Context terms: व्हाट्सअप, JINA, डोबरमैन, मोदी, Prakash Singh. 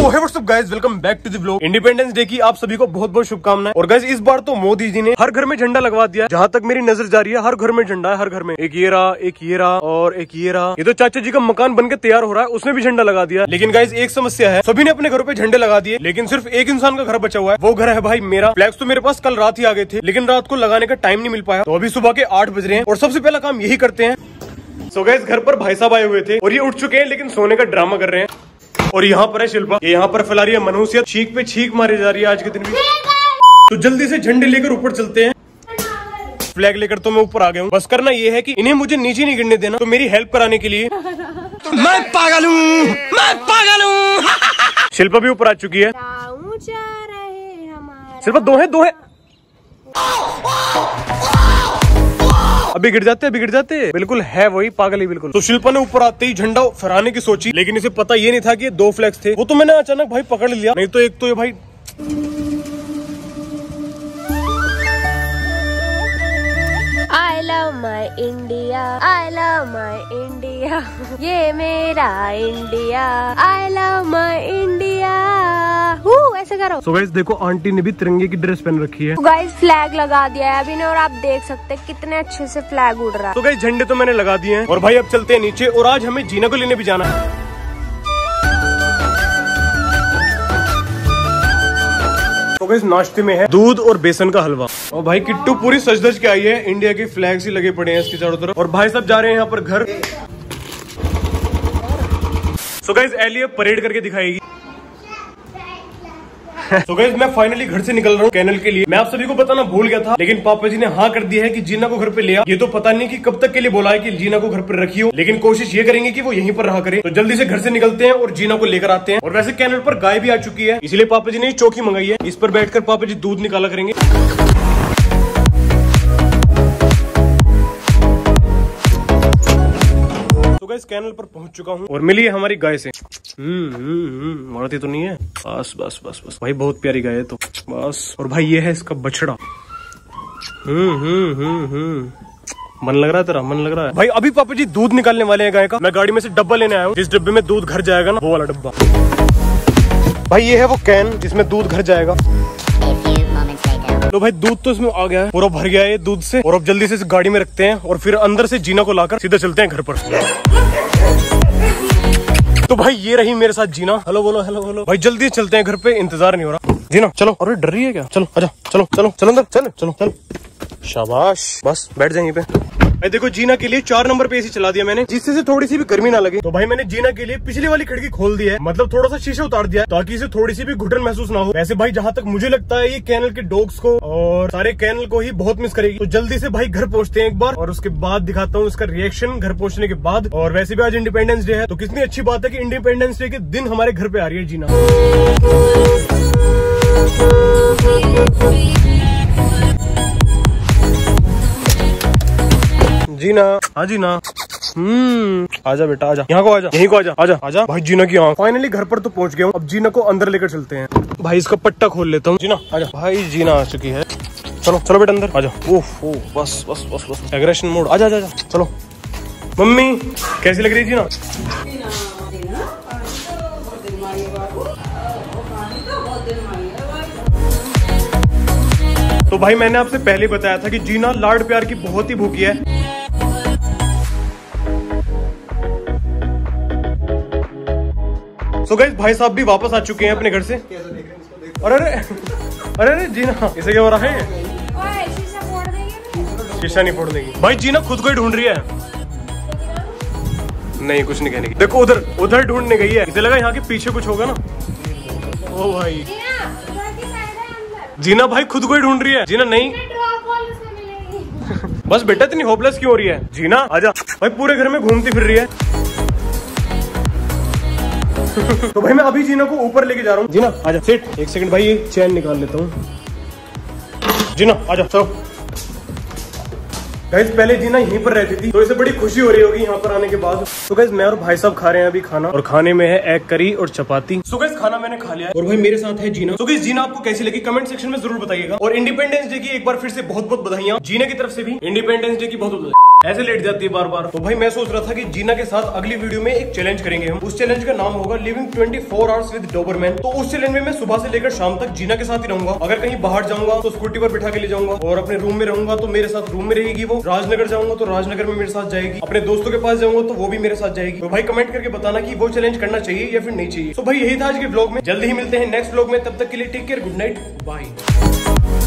तो है व्हाट्सअप guys, welcome back to the vlog. Independence day की आप सभी को बहुत बहुत शुभकामनाएं। और गाइस इस बार तो मोदी जी ने हर घर में झंडा लगवा दिया है। जहाँ तक मेरी नजर जा रही है हर घर में झंडा है, हर घर में एक ये रहा, एक ये रहा और एक ये रहा। ये तो चाचा जी का मकान बनकर तैयार हो रहा है, उसमें भी झंडा लगा दिया। लेकिन गाइस एक समस्या है, सभी ने अपने घरों पे झंडे लगा दिए, लेकिन सिर्फ एक इंसान का घर बचा हुआ है, वो घर है भाई मेरा। फ्लैग्स तो मेरे पास कल रात ही आ गए थे, लेकिन रात को लगाने का टाइम नहीं मिल पाया। तो अभी सुबह के 8 बज रहे हैं और सबसे पहला काम यही करते हैं। सो गाइस घर पर भाई साहब आए हुए थे और ये उठ चुके हैं, लेकिन सोने का ड्रामा कर रहे हैं। और यहाँ पर है शिल्पा, यहाँ पर फैला रही है मनहूसियत, छींक पे छींक मारी जा रही है आज के दिन भी। तो जल्दी से झंडे लेकर ऊपर चलते हैं। फ्लैग लेकर तो मैं ऊपर आ गया हूँ, बस करना ये है कि इन्हें मुझे नीचे नहीं गिरने देना। तो मेरी हेल्प कराने के लिए मैं पागल हूँ, मैं पागल हूँ। शिल्पा भी ऊपर आ चुकी है। शिल्पा दो है, दो है, अभी गिर जाते, अभी गिर जाते, बिल्कुल है वही पागल ही बिल्कुल। तो शिल्पा ने ऊपर आते ही झंडा फहराने की सोची, लेकिन इसे पता ये नहीं था कि ये दो फ्लैग्स थे। वो तो मैंने अचानक भाई पकड़ लिया, नहीं तो एक तो ये भाई। I love my India, I love my India, ये मेरा India, I love my India. ऐसे करो। सो गाइस देखो आंटी ने भी तिरंगे की ड्रेस पहन रखी है। गाइस फ्लैग लगा दिया है अभी ने, और आप देख सकते हैं कितने अच्छे से फ्लैग उड़ रहा है। तो गाइस झंडे तो मैंने लगा दिए हैं और भाई अब चलते हैं नीचे। और आज हमें जीना को लेने भी जाना है। तो गाइस नाश्ते में है दूध और बेसन का हलवा। और भाई किट्टू पूरी सज धज के आई है, इंडिया के फ्लैग ही लगे पड़े हैं इसके चारों तरफ। और भाई साहब जा रहे हैं यहाँ पर घर। सो गाइस एलिया परेड करके दिखाएगी। तो गाइस मैं फाइनली घर से निकल रहा हूँ कैनल के लिए। मैं आप सभी को बताना भूल गया था, लेकिन पापा जी ने हाँ कर दिया है कि जीना को घर पे ले आ। ये तो पता नहीं कि कब तक के लिए बोला है कि जीना को घर पर रखियो, लेकिन कोशिश ये करेंगे कि वो यहीं पर रहा करे। तो जल्दी से घर से निकलते हैं और जीना को लेकर आते हैं। और वैसे कैनल पर गाय भी आ चुकी है, इसलिए पापा जी ने चौकी मंगाई है, इस पर बैठकर पापा जी दूध निकाला करेंगे। इस कैनल पर पहुंच चुका हूं और मिली है हमारी गाय से। मारती तो नहीं है, बस बस बस बस भाई बहुत प्यारी गाय है तो बस। और भाई ये है इसका बछड़ा। मन लग रहा है तेरा, मन लग रहा है भाई। अभी पापा जी दूध निकालने वाले हैं गाय का। मैं गाड़ी में से डब्बा लेने आया हूँ, जिस डब्बे में दूध घर जाएगा ना, वो वाला डब्बा। भाई ये है वो कैन जिसमें दूध घर जाएगा। तो भाई दूध तो इसमें आ गया है, पूरा भर गया है दूध से। और अब जल्दी से इस गाड़ी में रखते हैं और फिर अंदर से जीना को लाकर सीधा चलते हैं घर पर। तो भाई ये रही मेरे साथ जीना। हेलो बोलो, हेलो बोलो। भाई जल्दी चलते हैं घर पे, इंतजार नहीं हो रहा। जीना चलो। अरे डर रही है क्या? चलो अच्छा, चलो चलो चलो अंदर, चलो चलो चलो। शाबाश, बस बैठ जाएंगे पे। भाई देखो जीना के लिए 4 नंबर पे एसी चला दिया मैंने, जिससे से थोड़ी सी भी गर्मी ना लगे। तो भाई मैंने जीना के लिए पिछले वाली खिड़की खोल दी है, मतलब थोड़ा सा शीशा उतार दिया है, ताकि इसे थोड़ी सी भी घुटन महसूस ना हो। वैसे भाई जहाँ तक मुझे लगता है ये कैनल के डॉग्स को और सारे कैनल को ही बहुत मिस करेगी। तो जल्दी से भाई घर पहुंचते हैं एक बार, और उसके बाद दिखाता हूँ इसका रिएक्शन घर पहुंचने के बाद। और वैसे भी आज इंडिपेंडेंस डे है, तो कितनी अच्छी बात है की इंडिपेंडेंस डे के दिन हमारे घर पे आ रही है जीना। जीना, हाँ जीना, आजा बेटा आजा, यहाँ को आजा, यहीं को आजा, आजा आजा। भाई जीना की आँख। फाइनली घर पर तो पहुंच गया हूँ, अब जीना को अंदर लेकर चलते हैं। भाई इसका पट्टा खोल लेता हूँ। जीना आजा। भाई जीना आ चुकी है, चलो चलो बेटा अंदर आजा। ओह ओह बस बस बस बस, एग्रेशन मोड। आजा आजा आजा, चलो। मम्मी कैसी लग रही है जीना? तो भाई मैंने आपसे पहले बताया था कि जीना लाड प्यार की बहुत ही भूखी है। तो गाइस भाई साहब भी वापस आ चुके हैं अपने घर से। अरे अरे अरे अरे जीना, इसे क्या हो रहा है? शीशा नहीं फोड़ देगी भाई, जीना खुद को ही ढूंढ रही है। नहीं कुछ नहीं कहने की, देखो उधर उधर ढूंढने गई है, इसे लगा यहाँ के पीछे कुछ होगा ना। ओ भाई जीना भाई खुद को ही ढूंढ रही है। जीना नहीं बस बेटा इतनी होपलेस क्यों हो रही है? जीना आजा। भाई पूरे घर में घूमती फिर रही है। तो भाई मैं अभी जीना को ऊपर लेके जा रहा हूँ। जीना आजा, सेट एक सेकंड भाई ये चैन निकाल लेता हूँ। जीना आजा चलो। गाइस पहले जीना यहीं पर रहती थी, तो इसे बड़ी खुशी हो रही होगी यहाँ पर आने के बाद। तो गाइस मैं और भाई साहब खा रहे हैं अभी खाना, और खाने में है एग करी और चपाती। सो गाइस खाना मैंने खा लिया और भाई मेरे साथ है जीना। तो गाइस जीना आपको कैसी लगी कमेंट सेक्शन में जरूर बताइएगा। और इंडिपेंडेंस डे की एक बार फिर से बहुत बहुत बधाइयाँ, जीना की तरफ से भी इंडिपेंडेंस डे की बहुत बधाई। ऐसे लेट जाती है बार बार। तो भाई मैं सोच रहा था कि जीना के साथ अगली वीडियो में एक चैलेंज करेंगे हम। उस चैलेंज का नाम होगा लिविंग 24 आवर्स विद डोबरमैन। तो उस चैलेंज में मैं सुबह से लेकर शाम तक जीना के साथ ही रहूंगा। अगर कहीं बाहर जाऊंगा तो स्कूटी पर बिठा के ले जाऊंगा, और अपने रूम में रहूंगा तो मेरे साथ रूम में रहेगी वो। राजनगर जाऊंगा तो राजनगर में मेरे साथ जाएगी, अपने दोस्तों के पास जाऊंगा तो वो भी मेरे साथ जाएगी। तो भाई कमेंट करके बताना कि वो चैलेंज करना चाहिए या फिर नहीं चाहिए। तो भाई यही था आज के ब्लॉग में, जल्दी ही मिलते हैं नेक्स्ट ब्लॉग में। तब तक के लिए take care, good night, bye.